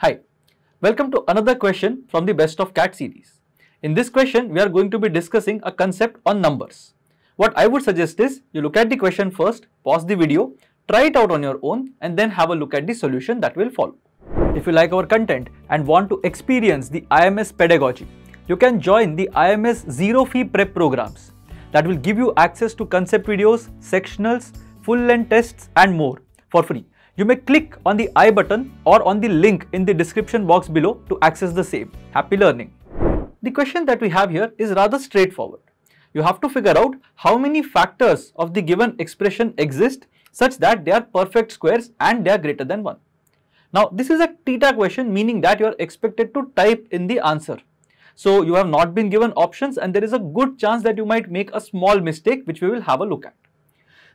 Hi, welcome to another question from the Best of CAT series. In this question, we are going to be discussing a concept on numbers. What I would suggest is you look at the question first, pause the video, try it out on your own and then have a look at the solution that will follow. If you like our content and want to experience the IMS pedagogy, you can join the IMS zero-fee prep programs that will give you access to concept videos, sectionals, full-length tests and more for free. You may click on the I button or on the link in the description box below to access the same. Happy learning! The question that we have here is rather straightforward. You have to figure out how many factors of the given expression exist such that they are perfect squares and they are greater than 1. Now this is a theta question, meaning that you are expected to type in the answer. So you have not been given options and there is a good chance that you might make a small mistake which we will have a look at.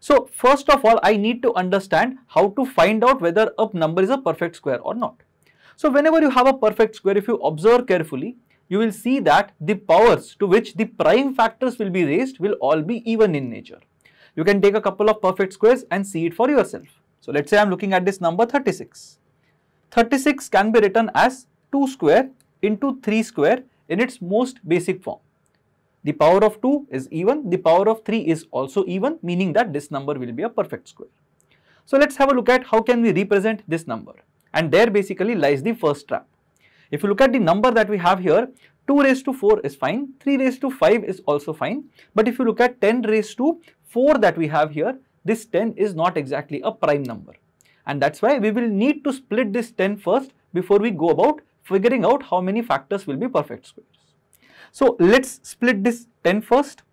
So first of all, I need to understand how to find out whether a number is a perfect square or not. So whenever you have a perfect square, if you observe carefully, you will see that the powers to which the prime factors will be raised will all be even in nature. You can take a couple of perfect squares and see it for yourself. So let's say I'm looking at this number 36. 36 can be written as 2 square into 3 square in its most basic form. The power of 2 is even, the power of 3 is also even, meaning that this number will be a perfect square. So let's have a look at how can we represent this number, and there basically lies the first trap. If you look at the number that we have here, 2 raised to 4 is fine, 3 raised to 5 is also fine, but if you look at 10 raised to 4 that we have here, this 10 is not exactly a prime number, and that's why we will need to split this 10 first before we go about figuring out how many factors will be perfect squares. So let's split this 10 first.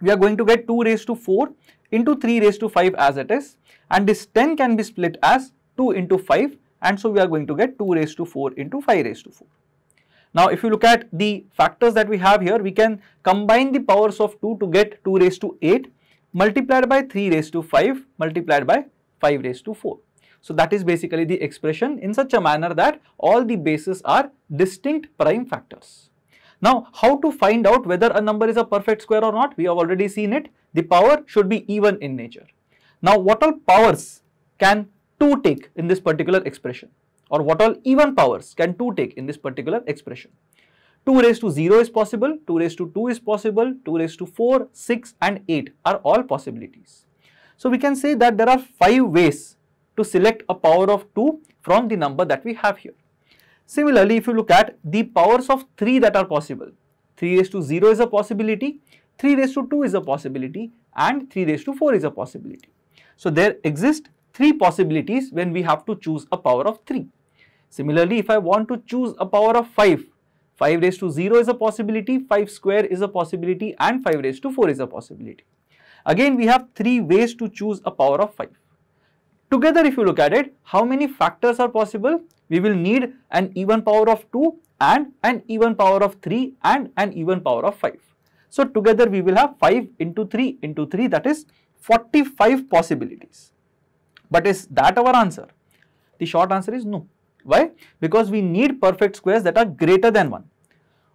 We are going to get 2 raised to 4 into 3 raised to 5 as it is, and this 10 can be split as 2 into 5, and so we are going to get 2 raised to 4 into 5 raised to 4. Now if you look at the factors that we have here, we can combine the powers of 2 to get 2 raised to 8 multiplied by 3 raised to 5 multiplied by 5 raised to 4. So that is basically the expression in such a manner that all the bases are distinct prime factors. Now, how to find out whether a number is a perfect square or not? We have already seen it. The power should be even in nature. Now, what all powers can 2 take in this particular expression? Or what all even powers can 2 take in this particular expression? 2 raised to 0 is possible, 2 raised to 2 is possible, 2 raised to 4, 6 and 8 are all possibilities. So, we can say that there are 5 ways to select a power of 2 from the number that we have here. Similarly, if you look at the powers of 3 that are possible, 3 raised to 0 is a possibility, 3 raised to 2 is a possibility and 3 raised to 4 is a possibility. So there exist 3 possibilities when we have to choose a power of 3. Similarly, if I want to choose a power of 5, 5 raised to 0 is a possibility, 5 square is a possibility and 5 raised to 4 is a possibility. Again, we have 3 ways to choose a power of 5. Together, if you look at it, how many factors are possible? We will need an even power of 2 and an even power of 3 and an even power of 5. So together we will have 5 into 3, that is 45 possibilities. But is that our answer? The short answer is no. Why? Because we need perfect squares that are greater than 1.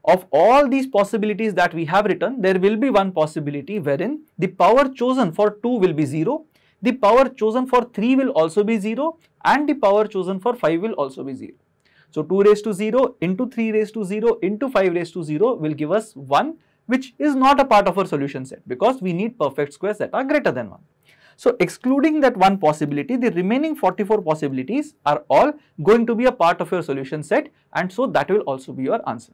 Of all these possibilities that we have written, there will be one possibility wherein the power chosen for 2 will be 0. The power chosen for 3 will also be 0 and the power chosen for 5 will also be 0. So 2 raised to 0 into 3 raised to 0 into 5 raised to 0 will give us 1, which is not a part of our solution set because we need perfect squares that are greater than 1. So excluding that one possibility, the remaining 44 possibilities are all going to be a part of your solution set, and so that will also be your answer.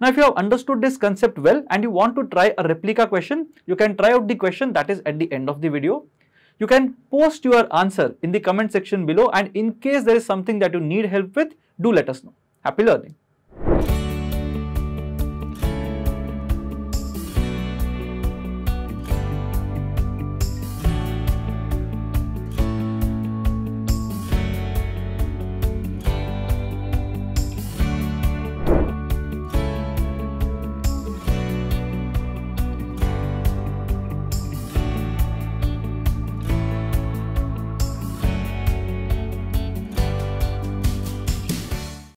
Now, if you have understood this concept well and you want to try a replica question, you can try out the question that is at the end of the video. You can post your answer in the comment section below, and in case there is something that you need help with, do let us know. Happy learning.